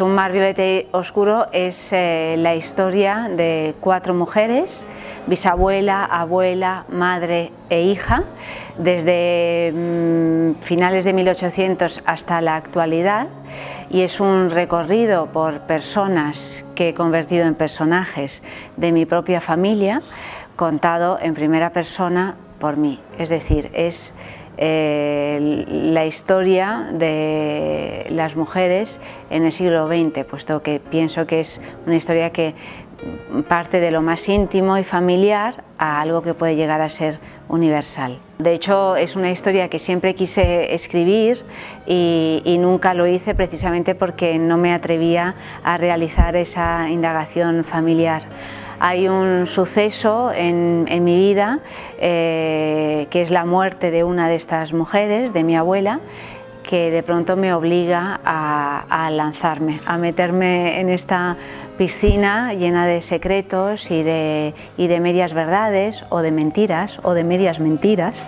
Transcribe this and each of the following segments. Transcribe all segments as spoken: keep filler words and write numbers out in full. Un mar violeta oscuro es eh, la historia de cuatro mujeres, bisabuela, abuela, madre e hija, desde mmm, finales de mil ochocientos hasta la actualidad, y es un recorrido por personas que he convertido en personajes de mi propia familia, contado en primera persona por mí. Es decir, es Eh, la historia de las mujeres en el siglo veinte, puesto que pienso que es una historia que parte de lo más íntimo y familiar a algo que puede llegar a ser universal. De hecho, es una historia que siempre quise escribir y, y nunca lo hice, precisamente porque no me atrevía a realizar esa indagación familiar. Hay un suceso en, en mi vida eh, que es la muerte de una de estas mujeres, de mi abuela, que de pronto me obliga a, a lanzarme, a meterme en esta piscina llena de secretos y de, y de medias verdades o de mentiras o de medias mentiras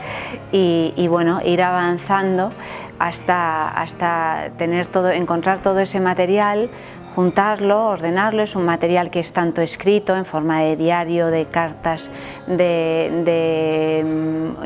y, y bueno, ir avanzando hasta, hasta tener todo, encontrar todo ese material, juntarlo, ordenarlo. Es un material que es tanto escrito en forma de diario, de cartas, de, de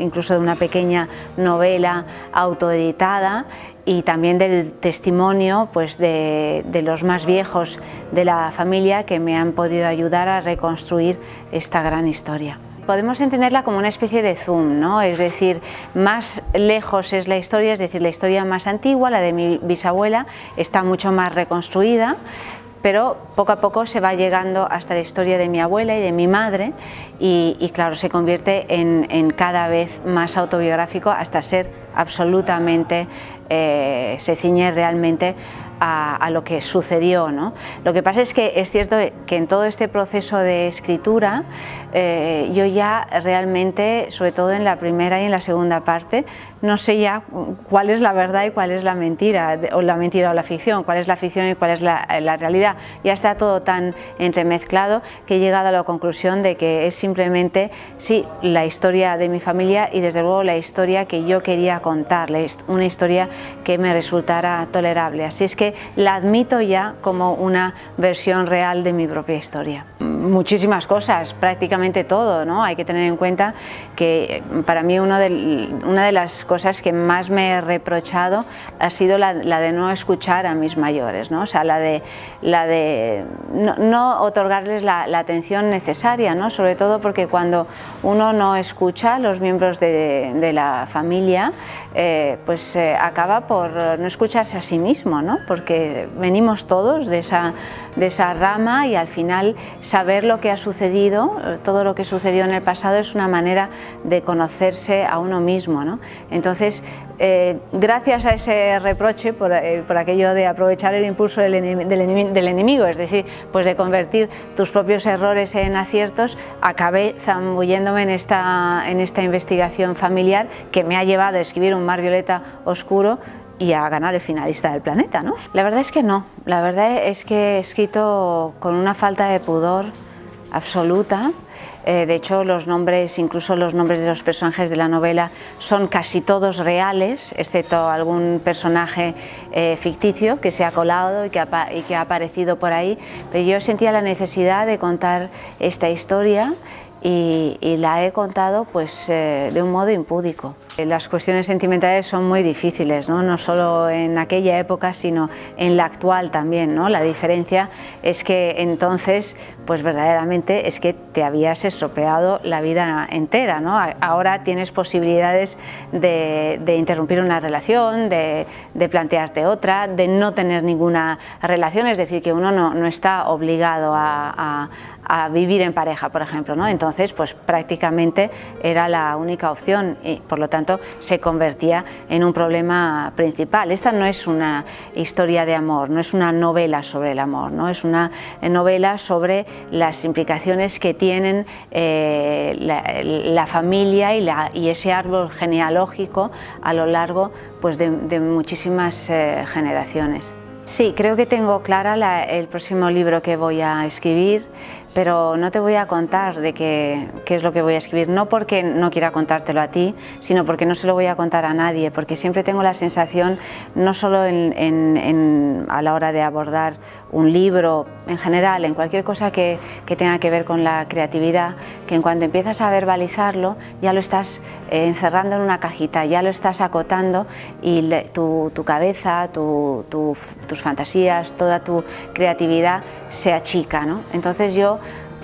incluso de una pequeña novela autoeditada, y también del testimonio pues de, de los más viejos de la familia, que me han podido ayudar a reconstruir esta gran historia. Podemos entenderla como una especie de zoom, ¿no? Es decir, más lejos es la historia, es decir, la historia más antigua, la de mi bisabuela, está mucho más reconstruida, pero poco a poco se va llegando hasta la historia de mi abuela y de mi madre, y, y claro, se convierte en, en cada vez más autobiográfico hasta ser absolutamente, eh, se ciñe realmente A, a lo que sucedió, ¿no? Lo que pasa es que es cierto que en todo este proceso de escritura eh, yo ya realmente, sobre todo en la primera y en la segunda parte, no sé ya cuál es la verdad y cuál es la mentira, o la mentira o la ficción, cuál es la ficción y cuál es la, la realidad. Ya está todo tan entremezclado que he llegado a la conclusión de que es simplemente, sí, la historia de mi familia, y desde luego la historia que yo quería contarle, una historia que me resultara tolerable. Así es que la admito ya como una versión real de mi propia historia. Muchísimas cosas, prácticamente todo, ¿no? Hay que tener en cuenta que para mí uno de, una de las cosas que más me he reprochado ha sido la, la de no escuchar a mis mayores, ¿no? O sea, la de, la de no, no otorgarles la, la atención necesaria, ¿no? Sobre todo porque cuando uno no escucha a los miembros de, de la familia, eh, pues eh, acaba por no escucharse a sí mismo, ¿no? Porque venimos todos de esa, de esa rama, y al final saber lo que ha sucedido, todo lo que sucedió en el pasado, es una manera de conocerse a uno mismo, ¿no? Entonces, eh, gracias a ese reproche por, eh, por aquello de aprovechar el impulso del, enem del, enem del enemigo, es decir, pues de convertir tus propios errores en aciertos, acabé zambulléndome en esta, en esta investigación familiar que me ha llevado a escribir Un mar violeta oscuro y a ganar el finalista del planeta, ¿no? La verdad es que no, la verdad es que he escrito con una falta de pudor absoluta. Eh, de hecho, los nombres, incluso los nombres de los personajes de la novela, son casi todos reales, excepto algún personaje eh, ficticio que se ha colado y que ha, y que ha aparecido por ahí, pero yo sentía la necesidad de contar esta historia, y, y la he contado pues eh, de un modo impúdico. Las cuestiones sentimentales son muy difíciles, ¿no? No solo en aquella época, sino en la actual también, ¿no? La diferencia es que entonces, pues verdaderamente es que te habías estropeado la vida entera, ¿no? Ahora tienes posibilidades de, de interrumpir una relación, de, de plantearte otra, de no tener ninguna relación, es decir, que uno no, no está obligado a, a, a vivir en pareja, por ejemplo, ¿no? Entonces, pues prácticamente era la única opción y, por lo tanto, se convertía en un problema principal. Esta no es una historia de amor, no es una novela sobre el amor, ¿no? Es una novela sobre las implicaciones que tienen eh, la, la familia y, la, y ese árbol genealógico a lo largo pues, de, de muchísimas eh, generaciones. Sí, creo que tengo clara la, el próximo libro que voy a escribir, pero no te voy a contar de qué, qué es lo que voy a escribir, no porque no quiera contártelo a ti, sino porque no se lo voy a contar a nadie, porque siempre tengo la sensación, no solo en, en, en, a la hora de abordar un libro, en general, en cualquier cosa que, que tenga que ver con la creatividad, que en cuanto empiezas a verbalizarlo ya lo estás eh, encerrando en una cajita, ya lo estás acotando y le, tu, tu cabeza, tu, tu, tus fantasías, toda tu creatividad se achica, ¿no? Entonces yo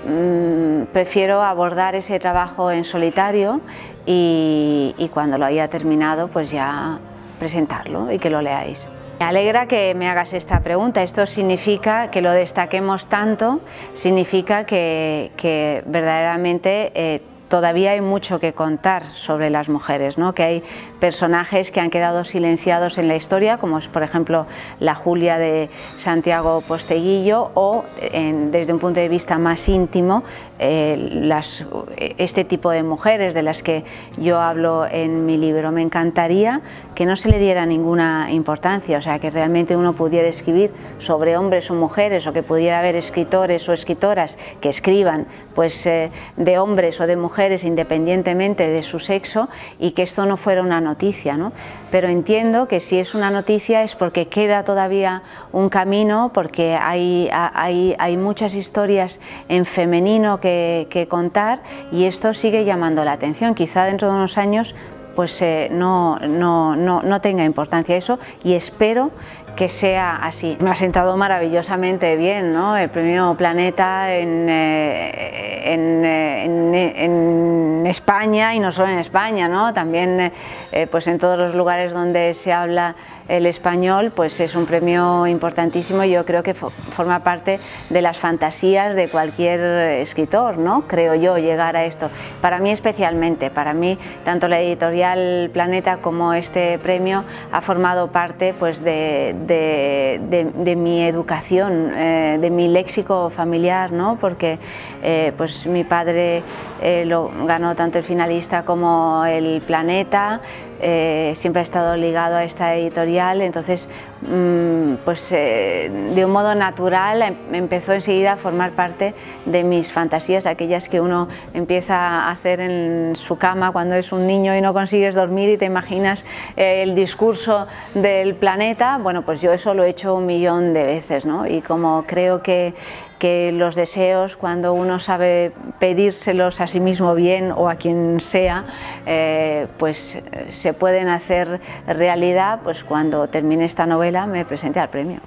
mmm, prefiero abordar ese trabajo en solitario y, y cuando lo haya terminado pues ya presentarlo y que lo leáis. Me alegra que me hagas esta pregunta. Esto significa que lo destaquemos tanto, significa que, que verdaderamente eh, todavía hay mucho que contar sobre las mujeres, ¿no? Que hay personajes que han quedado silenciados en la historia, como es por ejemplo la Julia de Santiago Posteguillo, o en, desde un punto de vista más íntimo, eh, las, este tipo de mujeres de las que yo hablo en mi libro. Me encantaría que no se le diera ninguna importancia, o sea, que realmente uno pudiera escribir sobre hombres o mujeres, o que pudiera haber escritores o escritoras que escriban pues, eh, de hombres o de mujeres independientemente de su sexo, y que esto no fuera una noticia, ¿no? Pero entiendo que si es una noticia es porque queda todavía un camino, porque hay, hay, hay muchas historias en femenino que, que contar, y esto sigue llamando la atención. Quizá dentro de unos años pues eh, no, no, no, no tenga importancia eso, y espero que sea así. Me ha sentado maravillosamente bien, ¿no? El Premio Planeta en, eh, en, eh, en, en España, y no solo en España, ¿no? También eh, pues en todos los lugares donde se habla el español, pues es un premio importantísimo. Yo creo que fo forma parte de las fantasías de cualquier escritor, ¿no? Creo yo, llegar a esto. Para mí especialmente, para mí tanto la editorial Planeta como este premio ha formado parte pues de, de, de, de mi educación, eh, de mi léxico familiar, ¿no? Porque eh, pues mi padre eh, lo ganó tanto el finalista como el Planeta. Eh, siempre ha estado ligado a esta editorial, entonces mmm, pues eh, de un modo natural em, empezó enseguida a formar parte de mis fantasías, aquellas que uno empieza a hacer en su cama cuando es un niño y no consigues dormir y te imaginas eh, el discurso del Planeta. Bueno, pues yo eso lo he hecho un millón de veces, ¿no? Y como creo que que los deseos, cuando uno sabe pedírselos a sí mismo bien o a quien sea, eh, pues se pueden hacer realidad, pues cuando termine esta novela me presenté al premio.